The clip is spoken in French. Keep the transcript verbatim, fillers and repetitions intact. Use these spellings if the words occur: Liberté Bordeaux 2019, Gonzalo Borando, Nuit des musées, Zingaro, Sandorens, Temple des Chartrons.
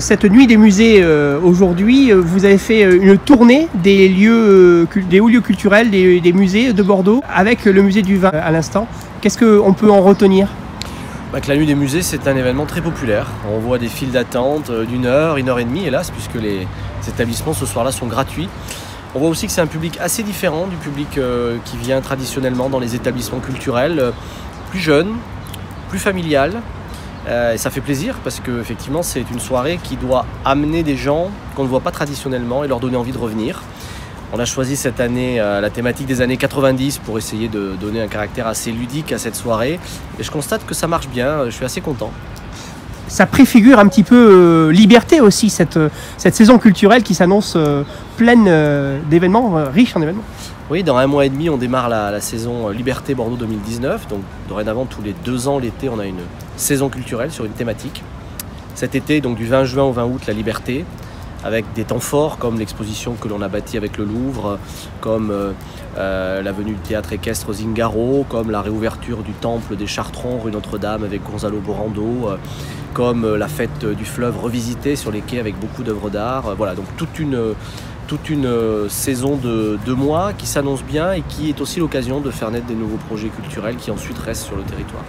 Cette nuit des musées, euh, aujourd'hui, vous avez fait une tournée des lieux, des hauts lieux culturels, des, des musées de Bordeaux, avec le musée du vin à l'instant. Qu'est-ce qu'on peut en retenir? Bah que la nuit des musées, c'est un événement très populaire. On voit des files d'attente d'une heure, une heure et demie, hélas, puisque les établissements ce soir-là sont gratuits. On voit aussi que c'est un public assez différent du public euh, qui vient traditionnellement dans les établissements culturels, euh, plus jeune, plus familial. Euh, et ça fait plaisir parce que effectivement c'est une soirée qui doit amener des gens qu'on ne voit pas traditionnellement et leur donner envie de revenir. On a choisi cette année euh, la thématique des années quatre-vingt-dix pour essayer de donner un caractère assez ludique à cette soirée. Et je constate que ça marche bien, je suis assez content. Ça préfigure un petit peu euh, Liberté aussi, cette, cette saison culturelle qui s'annonce euh, pleine euh, d'événements, euh, riche en événements. Oui, dans un mois et demi, on démarre la, la saison Liberté Bordeaux deux mille dix-neuf. Donc dorénavant, tous les deux ans l'été, on a une saison culturelle sur une thématique. Cet été, donc du vingt juin au vingt août, la Liberté, avec des temps forts comme l'exposition que l'on a bâtie avec le Louvre, comme euh, euh, la venue du théâtre équestre Zingaro, comme la réouverture du Temple des Chartrons rue Notre-Dame avec Gonzalo Borando, euh, comme euh, la fête du fleuve revisitée sur les quais avec beaucoup d'œuvres d'art. Euh, voilà, donc toute une... Euh, toute une euh, saison de deux mois qui s'annonce bien et qui est aussi l'occasion de faire naître des nouveaux projets culturels qui ensuite restent sur le territoire.